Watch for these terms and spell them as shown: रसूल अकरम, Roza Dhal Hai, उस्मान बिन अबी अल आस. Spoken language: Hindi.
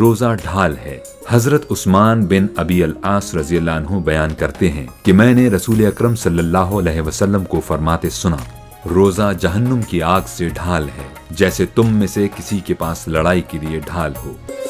रोजा ढाल है। हजरत उस्मान बिन अबी अल आस रज़ियल्लाहु अन्हु बयान करते हैं कि मैंने रसूल अकरम सल्लल्लाहु अलैहि वसल्लम को फरमाते सुना, रोजा जहन्नुम की आग से ढाल है, जैसे तुम में से किसी के पास लड़ाई के लिए ढाल हो।